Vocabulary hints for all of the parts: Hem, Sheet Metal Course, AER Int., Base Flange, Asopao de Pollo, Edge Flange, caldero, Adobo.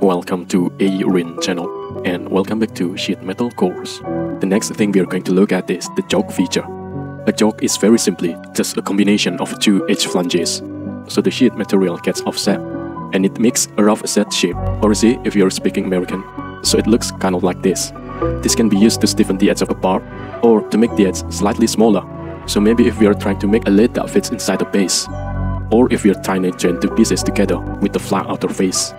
Welcome to AER Int. channel, and welcome back to Sheet Metal Course. The next thing we are going to look at is the choke feature. A choke is very simply just a combination of two edge flanges, so the sheet material gets offset, and it makes a rough set shape, or Z if you are speaking American, so it looks kind of like this. This can be used to stiffen the edge of a part, or to make the edge slightly smaller, so maybe if we are trying to make a lid that fits inside a base, or if we are trying to join two pieces together with the flat outer face.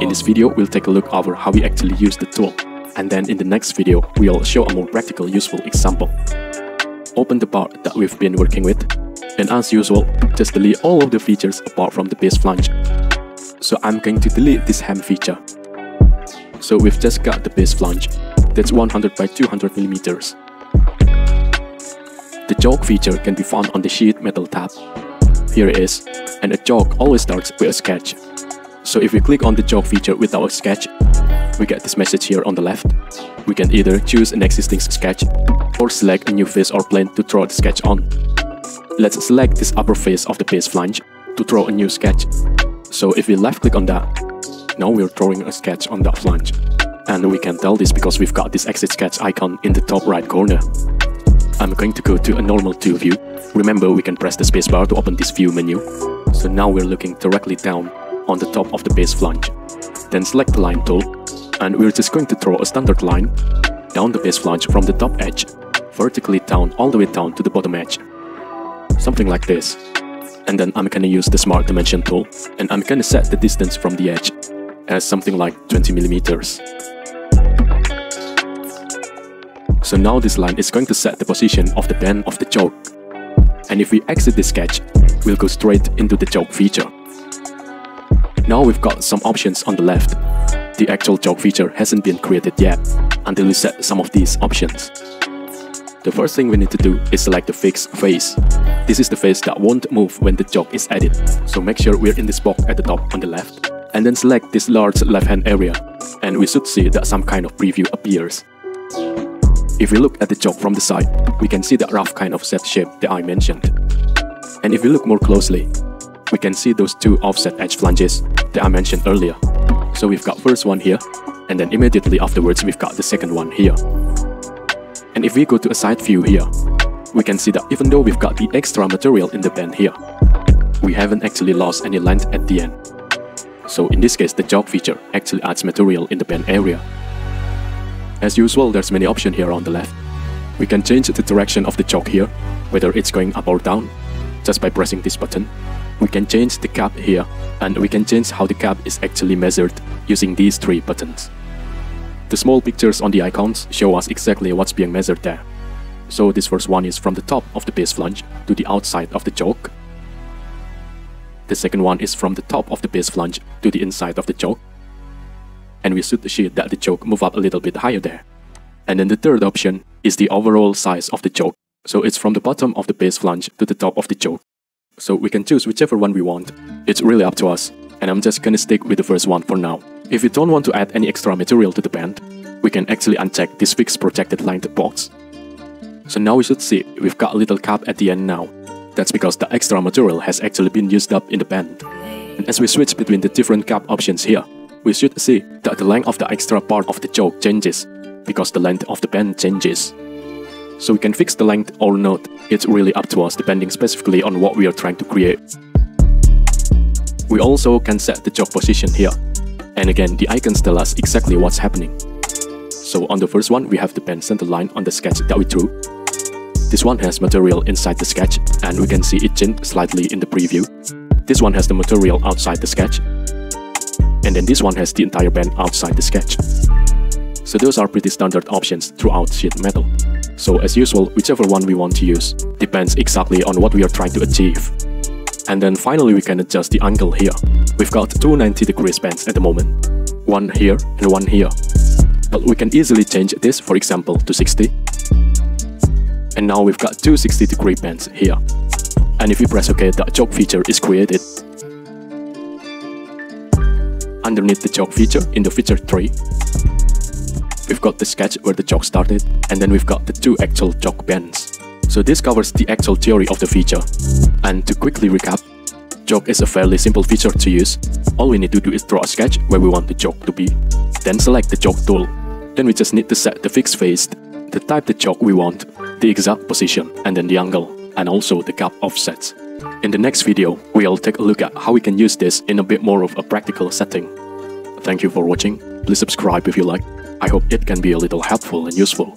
In this video, we'll take a look over how we actually use the tool, and then in the next video, we'll show a more practical useful example. Open the part that we've been working with, and as usual, just delete all of the features apart from the base flange. So I'm going to delete this hem feature. So we've just got the base flange, that's 100 by 200 millimeters. The choke feature can be found on the sheet metal tab. Here it is, and a choke always starts with a sketch. So if we click on the choke feature without a sketch, we get this message here on the left. We can either choose an existing sketch or select a new face or plane to draw the sketch on. Let's select this upper face of the base flange to draw a new sketch. So if we left click on that, now we're drawing a sketch on that flange. And we can tell this because we've got this exit sketch icon in the top right corner. I'm going to go to a normal tool view. Remember, we can press the spacebar to open this view menu. So now we're looking directly down on the top of the base flange. Then select the line tool, and we're just going to draw a standard line down the base flange from the top edge, vertically down all the way down to the bottom edge. Something like this. And then I'm gonna use the smart dimension tool, and I'm gonna set the distance from the edge as something like 20 millimeters. So now this line is going to set the position of the bend of the choke. And if we exit this sketch, we'll go straight into the choke feature. Now we've got some options on the left. The actual choke feature hasn't been created yet until we set some of these options. The first thing we need to do is select the fixed face. This is the face that won't move when the choke is added, so make sure we're in this box at the top on the left, and then select this large left hand area, and we should see that some kind of preview appears. If we look at the choke from the side, we can see that rough kind of set shape that I mentioned. And if we look more closely, we can see those two offset edge flanges that I mentioned earlier. So we've got first one here, and then immediately afterwards we've got the second one here. And if we go to a side view here, we can see that even though we've got the extra material in the bend here, we haven't actually lost any length at the end. So in this case, the choke feature actually adds material in the bend area. As usual, there's many options here on the left. We can change the direction of the choke here, whether it's going up or down, just by pressing this button. We can change the gap here, and we can change how the gap is actually measured using these three buttons. The small pictures on the icons show us exactly what's being measured there. So this first one is from the top of the base flange to the outside of the choke. The second one is from the top of the base flange to the inside of the choke. And we should see that the choke move up a little bit higher there. And then the third option is the overall size of the choke. So it's from the bottom of the base flange to the top of the choke. So we can choose whichever one we want. It's really up to us, and I'm just gonna stick with the first one for now. If you don't want to add any extra material to the bend, we can actually uncheck this fixed projected line box. So now we should see we've got a little gap at the end now. That's because the extra material has actually been used up in the bend. And as we switch between the different gap options here, we should see that the length of the extra part of the choke changes, because the length of the bend changes. So we can fix the length or not, it's really up to us depending specifically on what we are trying to create. We also can set the choke position here, and again the icons tell us exactly what's happening. So on the first one we have the bend center line on the sketch that we drew. This one has material inside the sketch, and we can see it changed slightly in the preview. This one has the material outside the sketch, and then this one has the entire bend outside the sketch. So those are pretty standard options throughout sheet metal. So as usual, whichever one we want to use depends exactly on what we are trying to achieve. And then finally we can adjust the angle here. We've got two 90 degrees bends at the moment. One here and one here. But we can easily change this, for example, to 60. And now we've got two 60 degree bends here. And if we press OK, the choke feature is created. Underneath the choke feature, in the feature tree, we've got the sketch where the choke started, and then we've got the two actual choke bends. So this covers the actual theory of the feature. And to quickly recap, Choke is a fairly simple feature to use. All we need to do is draw a sketch where we want the choke to be. Then select the choke tool. Then we just need to set the fixed face, the type the choke we want, the exact position, and then the angle, and also the gap offsets. In the next video, we'll take a look at how we can use this in a bit more of a practical setting. Thank you for watching. Please subscribe if you like. I hope it can be a little helpful and useful.